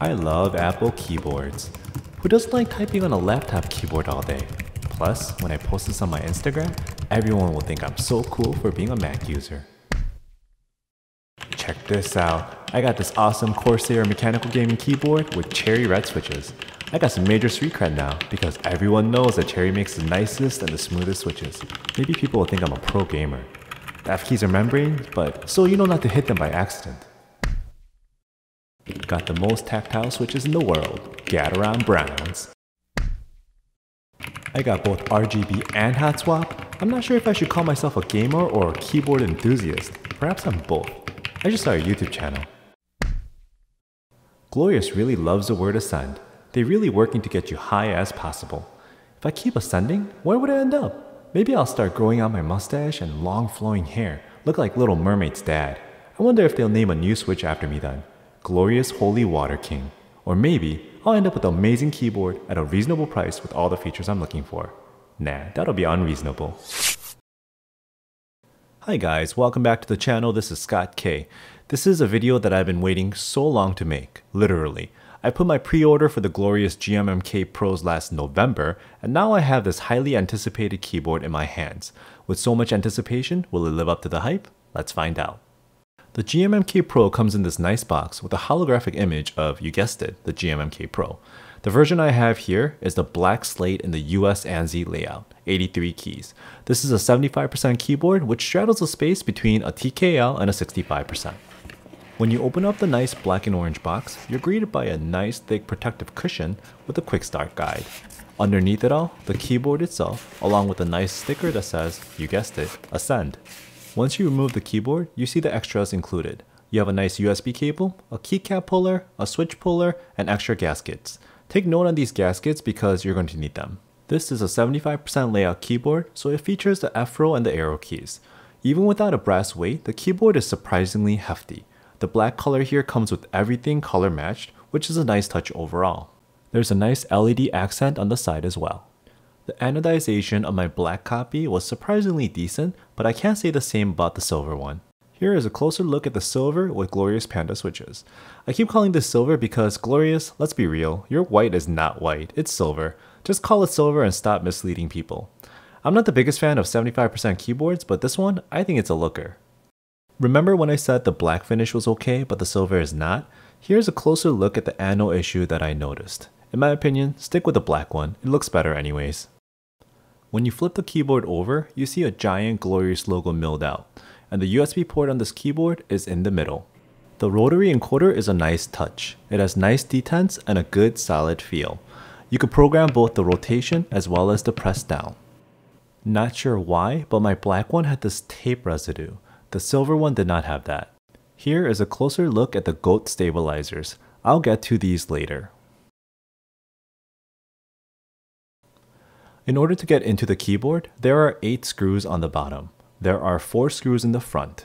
I love Apple keyboards. Who doesn't like typing on a laptop keyboard all day? Plus, when I post this on my Instagram, everyone will think I'm so cool for being a Mac user. Check this out. I got this awesome Corsair mechanical gaming keyboard with Cherry red switches. I got some major street cred now because everyone knows that Cherry makes the nicest and the smoothest switches. Maybe people will think I'm a pro gamer. The F keys are membranes, but so you know not to hit them by accident. Got the most tactile switches in the world, Gateron Browns. I got both RGB and hot swap. I'm not sure if I should call myself a gamer or a keyboard enthusiast. Perhaps I'm both. I just saw a YouTube channel. Glorious really loves the word ascend. They're really working to get you high as possible. If I keep ascending, where would I end up? Maybe I'll start growing out my mustache and long flowing hair, look like Little Mermaid's dad. I wonder if they'll name a new switch after me then. Glorious Holy Water King. Or maybe I'll end up with an amazing keyboard at a reasonable price with all the features I'm looking for. Nah, that'll be unreasonable. Hi guys, welcome back to the channel. This is Scott K. This is a video that I've been waiting so long to make, literally. I put my pre-order for the Glorious GMMK Pros last November, and now I have this highly anticipated keyboard in my hands. With so much anticipation, will it live up to the hype? Let's find out. The GMMK Pro comes in this nice box with a holographic image of, you guessed it, the GMMK Pro. The version I have here is the black slate in the US ANSI layout, 83 keys. This is a 75% keyboard which straddles the space between a TKL and a 65%. When you open up the nice black and orange box, you're greeted by a nice thick protective cushion with a quick start guide. Underneath it all, the keyboard itself, along with a nice sticker that says, you guessed it, ASCEND. Once you remove the keyboard, you see the extras included. You have a nice USB cable, a keycap puller, a switch puller, and extra gaskets. Take note on these gaskets because you're going to need them. This is a 75% layout keyboard, so it features the F-row and the arrow keys. Even without a brass weight, the keyboard is surprisingly hefty. The black color here comes with everything color matched, which is a nice touch overall. There's a nice LED accent on the side as well. The anodization of my black copy was surprisingly decent, but I can't say the same about the silver one. Here is a closer look at the silver with Glorious Panda switches. I keep calling this silver because Glorious, let's be real, your white is not white, it's silver. Just call it silver and stop misleading people. I'm not the biggest fan of 75% keyboards, but this one, I think it's a looker. Remember when I said the black finish was okay, but the silver is not? Here's a closer look at the ano issue that I noticed. In my opinion, stick with the black one, it looks better anyways. When you flip the keyboard over, you see a giant Glorious logo milled out, and the USB port on this keyboard is in the middle. The rotary encoder is a nice touch. It has nice detents and a good solid feel. You could program both the rotation as well as the press down. Not sure why, but my black one had this tape residue. The silver one did not have that. Here is a closer look at the GOAT stabilizers. I'll get to these later. In order to get into the keyboard, there are 8 screws on the bottom. There are 4 screws in the front.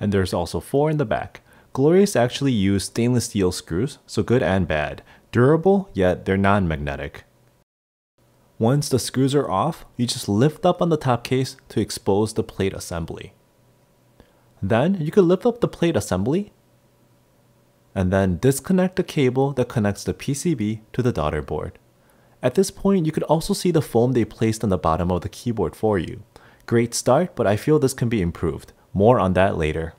And there's also 4 in the back. Glorious actually used stainless steel screws, so good and bad. Durable, yet they're non-magnetic. Once the screws are off, you just lift up on the top case to expose the plate assembly. Then you can lift up the plate assembly and then disconnect the cable that connects the PCB to the daughter board. At this point, you could also see the foam they placed on the bottom of the keyboard for you. Great start, but I feel this can be improved. More on that later.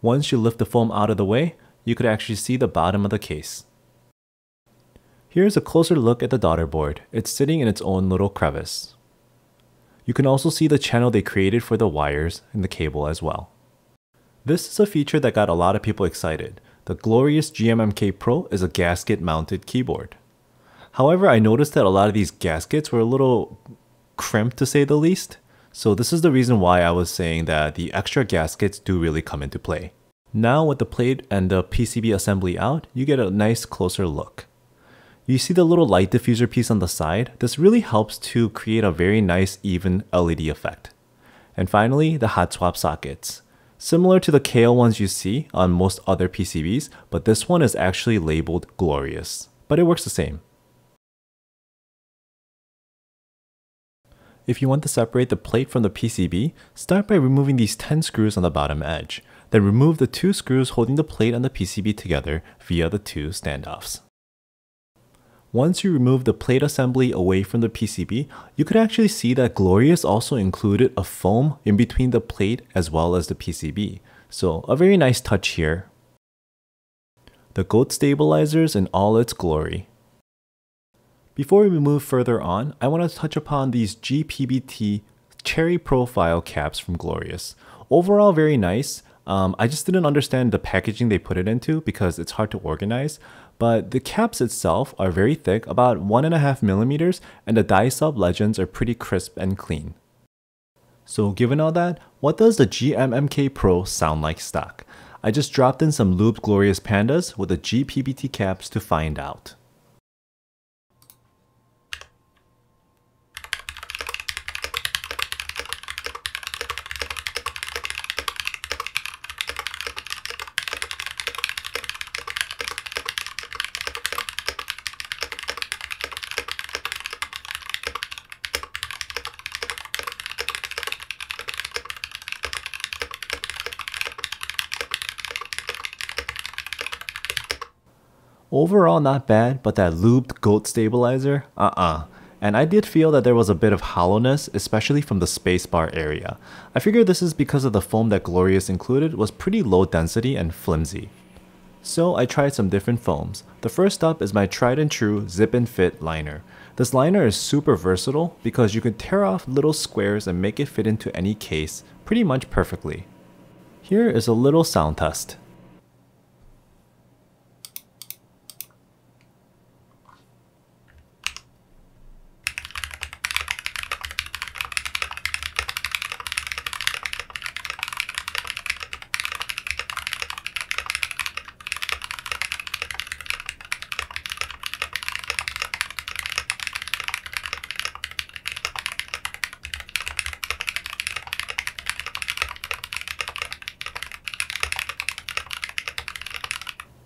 Once you lift the foam out of the way, you could actually see the bottom of the case. Here's a closer look at the daughter board. It's sitting in its own little crevice. You can also see the channel they created for the wires and the cable as well. This is a feature that got a lot of people excited. The Glorious GMMK Pro is a gasket-mounted keyboard. However, I noticed that a lot of these gaskets were a little crimped to say the least. So this is the reason why I was saying that the extra gaskets do really come into play. Now with the plate and the PCB assembly out, you get a nice closer look. You see the little light diffuser piece on the side. This really helps to create a very nice even LED effect. And finally, the hot swap sockets. Similar to the KL ones you see on most other PCBs, but this one is actually labeled Glorious, but it works the same. If you want to separate the plate from the PCB, start by removing these 10 screws on the bottom edge. Then remove the two screws holding the plate and the PCB together via the two standoffs. Once you remove the plate assembly away from the PCB, you could actually see that Glorious also included a foam in between the plate as well as the PCB, so a very nice touch here. The GOAT stabilizers in all its glory. Before we move further on, I want to touch upon these GPBT Cherry profile caps from Glorious. Overall very nice. I just didn't understand the packaging they put it into because it's hard to organize, but the caps itself are very thick, about 1.5 millimeters, and the die sub legends are pretty crisp and clean. So given all that, what does the GMMK Pro sound like stock? I just dropped in some lubed Glorious Pandas with the GPBT caps to find out. Overall not bad, but that lubed GOAT stabilizer, And I did feel that there was a bit of hollowness, especially from the spacebar area. I figure this is because of the foam that Glorious included was pretty low density and flimsy. So I tried some different foams. The first up is my tried and true Zip and Fit liner. This liner is super versatile because you can tear off little squares and make it fit into any case pretty much perfectly. Here is a little sound test.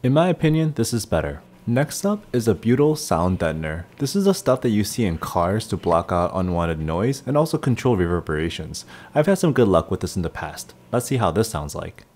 In my opinion, this is better. Next up is a butyl sound deadener. This is the stuff that you see in cars to block out unwanted noise and also control reverberations. I've had some good luck with this in the past. Let's see how this sounds like.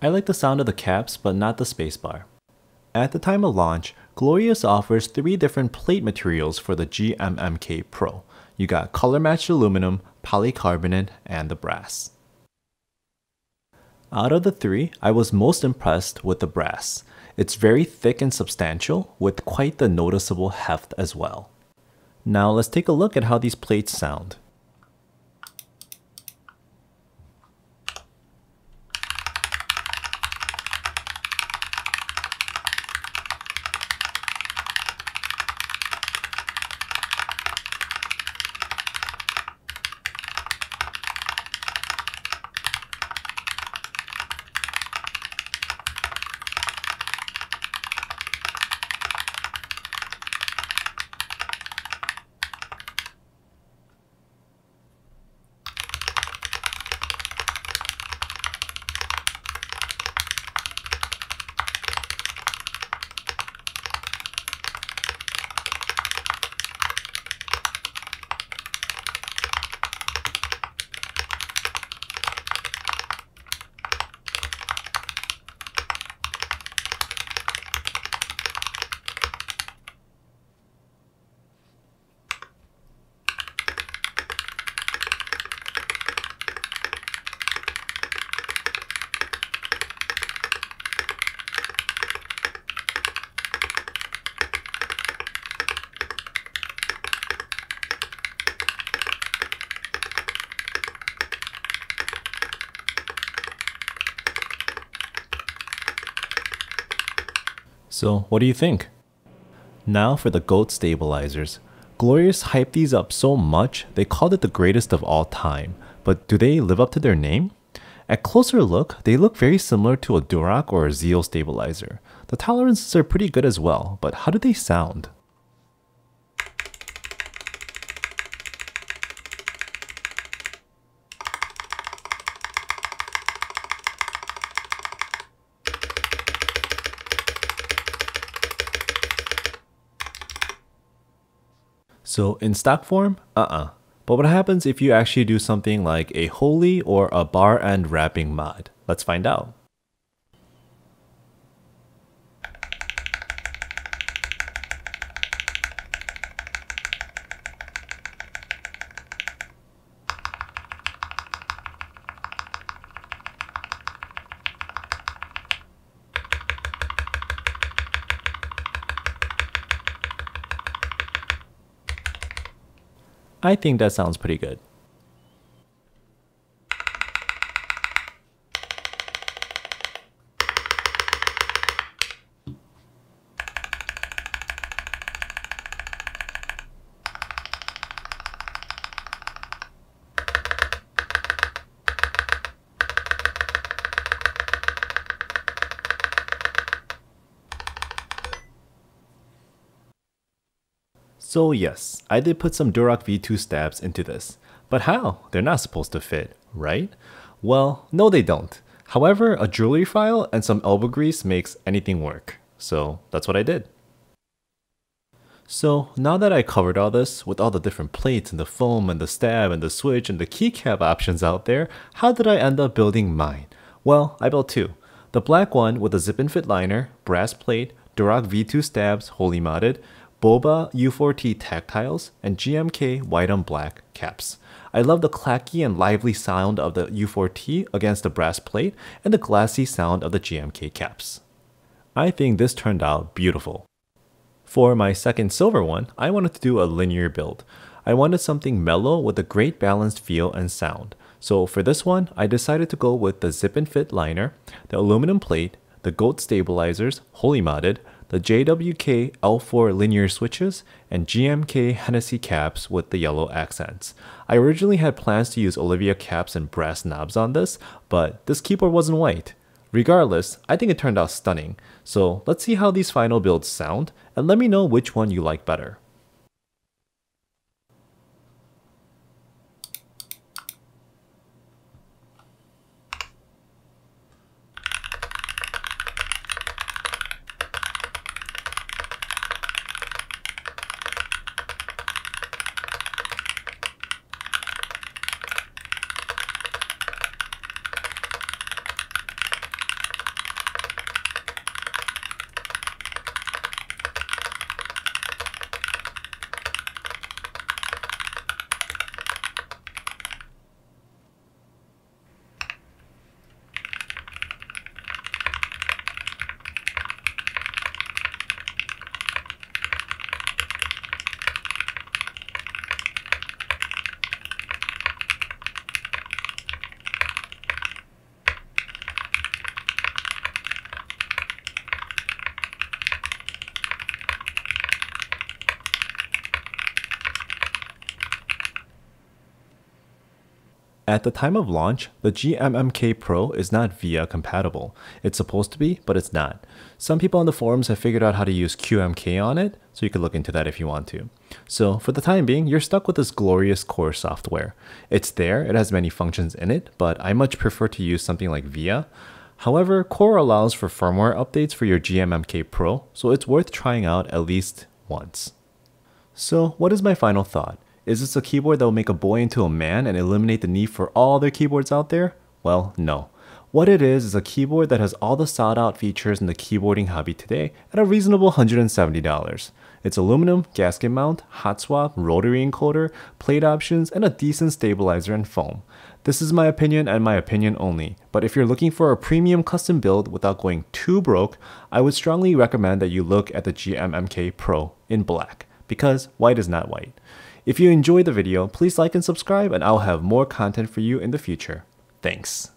I like the sound of the caps, but not the spacebar. At the time of launch, Glorious offers 3 different plate materials for the GMMK Pro. You got color-matched aluminum, polycarbonate, and the brass. Out of the 3, I was most impressed with the brass. It's very thick and substantial, with quite the noticeable heft as well. Now let's take a look at how these plates sound. So what do you think? Now for the GOAT stabilizers. Glorious hyped these up so much, they called it the greatest of all time, but do they live up to their name? At closer look, they look very similar to a Durock or a Zeal stabilizer. The tolerances are pretty good as well, but how do they sound? So in stock form, But what happens if you actually do something like a Holy or a bar and wrapping mod? Let's find out. I think that sounds pretty good. So yes, I did put some Durock V2 stabs into this, but how? They're not supposed to fit, right? Well, no they don't. However, a jewelry file and some elbow grease makes anything work. So that's what I did. So now that I covered all this with all the different plates and the foam and the stab and the switch and the keycap options out there, how did I end up building mine? Well, I built two. The black one with a zip and fit liner, brass plate, Durock V2 stabs, wholly modded, Boba U4T tactiles, and GMK white on black caps. I love the clacky and lively sound of the U4T against the brass plate and the glassy sound of the GMK caps. I think this turned out beautiful. For my second silver one, I wanted to do a linear build. I wanted something mellow with a great balanced feel and sound. So for this one, I decided to go with the zip and fit liner, the aluminum plate, the GOAT stabilizers, wholly modded, the JWK L4 linear switches, and GMK Hennessy caps with the yellow accents. I originally had plans to use Olivia caps and brass knobs on this, but this keyboard wasn't white. Regardless, I think it turned out stunning, so let's see how these final builds sound, and let me know which one you like better. At the time of launch, the GMMK Pro is not VIA compatible. It's supposed to be, but it's not. Some people on the forums have figured out how to use QMK on it, so you can look into that if you want to. So for the time being, you're stuck with this Glorious core software. It's there, it has many functions in it, but I much prefer to use something like VIA. However, core allows for firmware updates for your GMMK Pro, so it's worth trying out at least once. So what is my final thought? Is this a keyboard that will make a boy into a man and eliminate the need for all their keyboards out there? Well, no. What it is a keyboard that has all the sought-out features in the keyboarding hobby today at a reasonable $170. It's aluminum, gasket mount, hot swap, rotary encoder, plate options, and a decent stabilizer and foam. This is my opinion and my opinion only, but if you're looking for a premium custom build without going too broke, I would strongly recommend that you look at the GMMK Pro in black, because white is not white. If you enjoyed the video, please like and subscribe, and I'll have more content for you in the future. Thanks.